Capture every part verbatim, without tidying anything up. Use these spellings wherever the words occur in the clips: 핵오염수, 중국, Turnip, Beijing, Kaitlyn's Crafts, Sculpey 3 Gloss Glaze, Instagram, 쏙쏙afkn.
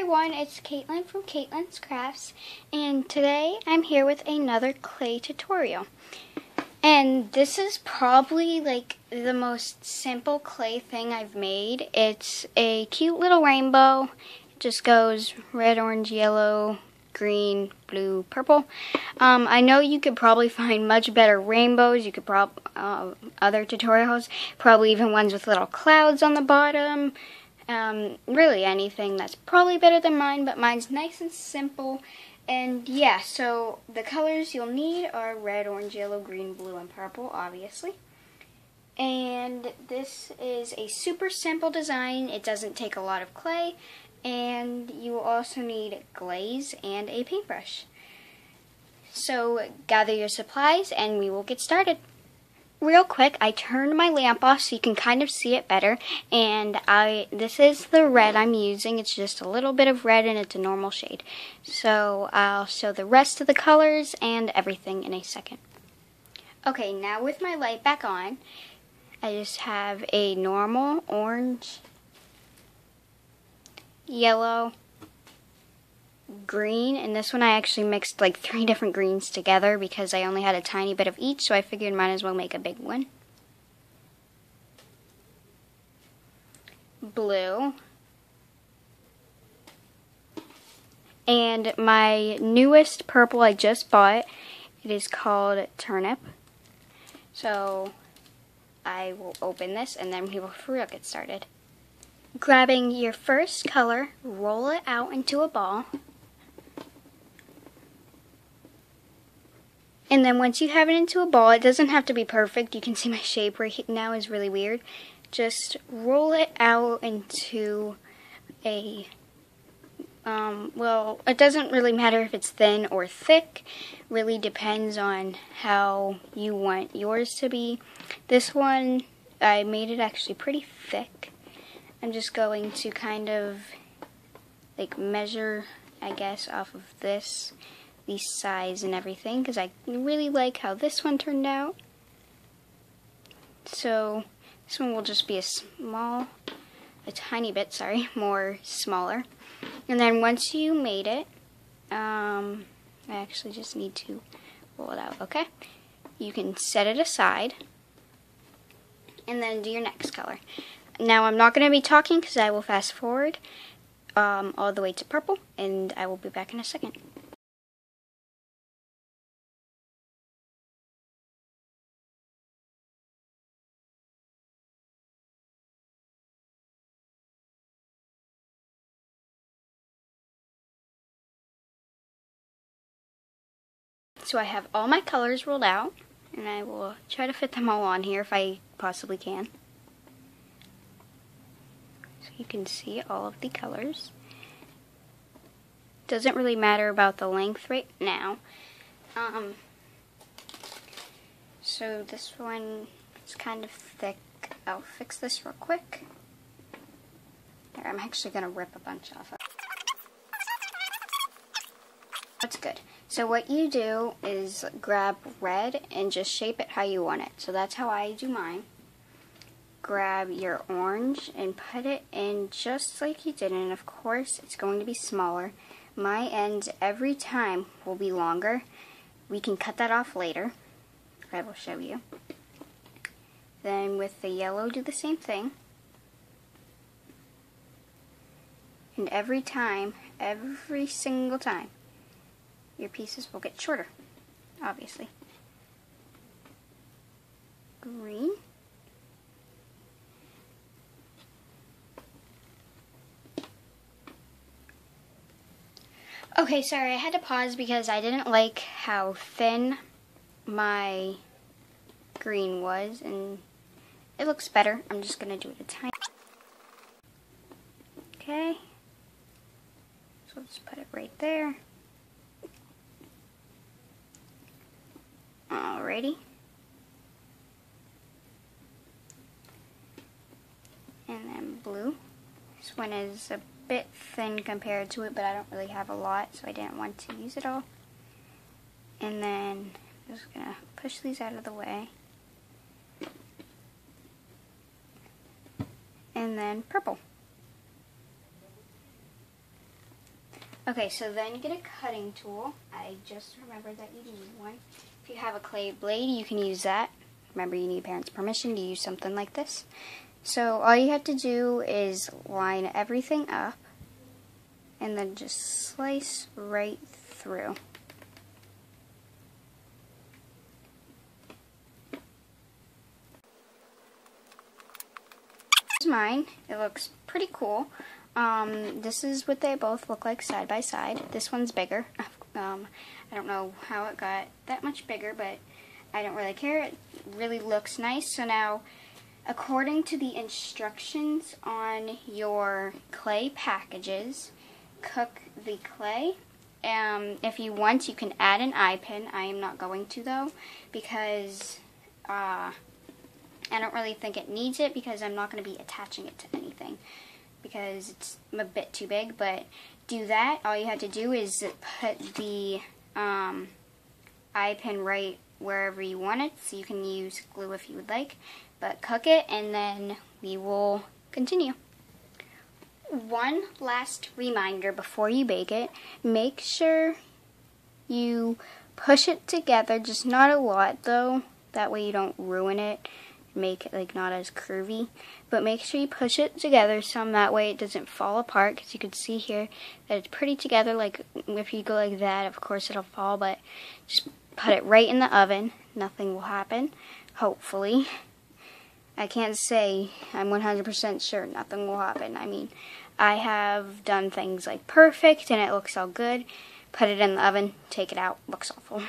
everyone, it's Kaitlyn from Kaitlyn's Crafts, and today I'm here with another clay tutorial. And this is probably like the most simple clay thing I've made. It's a cute little rainbow. It just goes red, orange, yellow, green, blue, purple. Um, I know you could probably find much better rainbows. You could probably, uh, other tutorials, probably even ones with little clouds on the bottom. Um, really anything that's probably better than mine, but mine's nice and simple. And yeah, so the colors you'll need are red, orange, yellow, green, blue, and purple, obviously. And this is a super simple design. It doesn't take a lot of clay. And you will also need glaze and a paintbrush. So gather your supplies and we will get started. Real quick, I turned my lamp off so you can kind of see it better. And I this is the red I'm using. It's just a little bit of red and it's a normal shade. So I'll show the rest of the colors and everything in a second. Okay, now with my light back on, I just have a normal orange, yellow, green, and this one I actually mixed like three different greens together because I only had a tiny bit of each, so I figured might as well make a big one. Blue. And my newest purple I just bought, it is called Turnip. So I will open this and then we will for real get started. Grabbing your first color, roll it out into a ball. And then once you have it into a ball, it doesn't have to be perfect. You can see my shape right now is really weird. Just roll it out into a, um, well, it doesn't really matter if it's thin or thick. It really depends on how you want yours to be. This one, I made it actually pretty thick. I'm just going to kind of like measure, I guess, off of this, the size and everything, because I really like how this one turned out. So this one will just be a small, a tiny bit, sorry, more smaller. And then once you made it, um, I actually just need to roll it out, okay? You can set it aside and then do your next color. Now I'm not going to be talking because I will fast forward um, all the way to purple, and I will be back in a second. So I have all my colors rolled out, and I will try to fit them all on here if I possibly can. You can see all of the colors. Doesn't really matter about the length right now. Um, so this one is kind of thick. I'll fix this real quick. There, I'm actually going to rip a bunch off of it. That's good. So what you do is grab red and just shape it how you want it. So that's how I do mine. Grab your orange and put it in just like you did, and of course it's going to be smaller. My ends every time will be longer. We can cut that off later. I will show you. Then with the yellow do the same thing. And every time, every single time, your pieces will get shorter, obviously. Green. Okay, sorry, I had to pause because I didn't like how thin my green was, and it looks better. I'm just going to do it a tiny. Okay, so I'll just put it right there. Alrighty. And then blue. This one is a bit thin compared to it, but I don't really have a lot, so I didn't want to use it all. And then I'm just gonna push these out of the way. And then purple. Okay, so then you get a cutting tool. I just remembered that you need one. If you have a clay blade, you can use that. Remember, you need parents' permission to use something like this. So all you have to do is line everything up and then just slice right through. Here's mine. It looks pretty cool. Um, this is what they both look like side by side. This one's bigger. Um, I don't know how it got that much bigger, but I don't really care. It really looks nice. So now, according to the instructions on your clay packages, cook the clay. Um, if you want, you can add an eye pin. I am not going to, though, because uh, I don't really think it needs it, because I'm not going to be attaching it to anything, because it's a bit too big. But do that. All you have to do is put the um, eye pin right wherever you want it, so you can use glue if you would like, but cook it and then we will continue. One last reminder before you bake it, make sure you push it together, just not a lot though, that way you don't ruin it. Make it like not as curvy, but make sure you push it together some, that way it doesn't fall apart, because you can see here that it's pretty together. Like if you go like that, of course it'll fall, but just put it right in the oven, nothing will happen, hopefully. I can't say I'm one hundred percent sure nothing will happen. I mean, I have done things like perfect and it looks all good, put it in the oven, take it out, looks awful.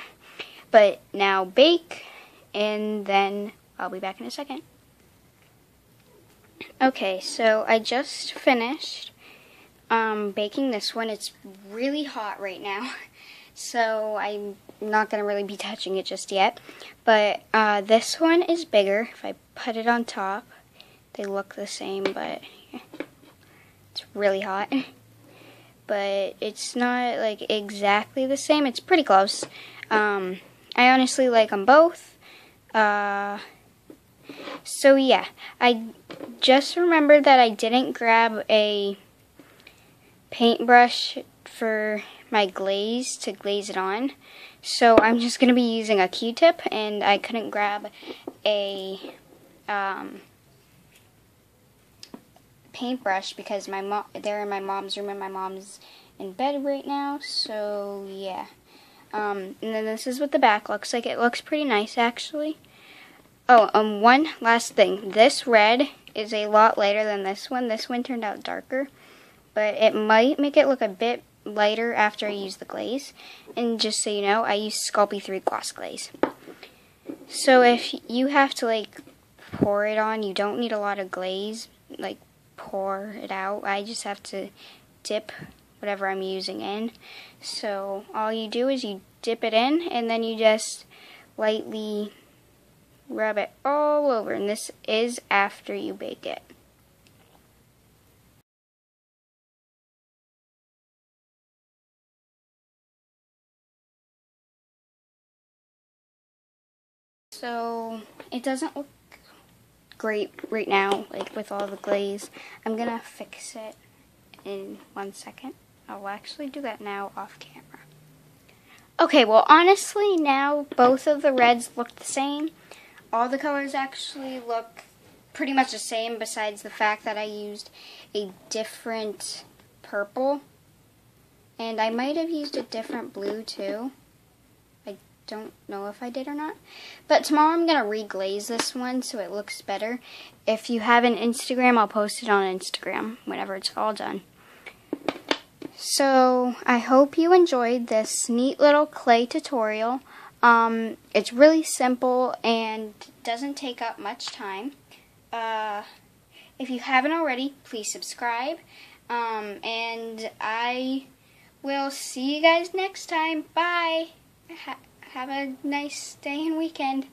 But now bake, and then I'll be back in a second. Okay, so I just finished um, baking this one. It's really hot right now, so I'm not going to really be touching it just yet. But uh, this one is bigger. If I put it on top, they look the same, but it's really hot. But it's not like exactly the same. It's pretty close. Um, I honestly like them both. Uh... So yeah, I just remembered that I didn't grab a paintbrush for my glaze to glaze it on. So I'm just going to be using a Q-tip, and I couldn't grab a um, paintbrush because my mom, they're in my mom's room and my mom's in bed right now. So yeah. Um, and then this is what the back looks like. It looks pretty nice actually. Oh, um, one last thing. This red is a lot lighter than this one. This one turned out darker, but it might make it look a bit lighter after I use the glaze. And just so you know, I use Sculpey three Gloss Glaze. So if you have to, like, pour it on, you don't need a lot of glaze. Like, pour it out. I just have to dip whatever I'm using in. So all you do is you dip it in, and then you just lightly rub it all over, and this is after you bake it. So it doesn't look great right now, like with all the glaze. I'm gonna fix it in one second. I'll actually do that now off camera. Okay, well honestly now both of the reds look the same. All the colors actually look pretty much the same, besides the fact that I used a different purple. And I might have used a different blue too. I don't know if I did or not. But tomorrow I'm going to reglaze this one so it looks better. If you have an Instagram, I'll post it on Instagram whenever it's all done. So I hope you enjoyed this neat little clay tutorial. Um, it's really simple and doesn't take up much time. Uh, if you haven't already, please subscribe. Um, and I will see you guys next time. Bye! Ha- have a nice day and weekend.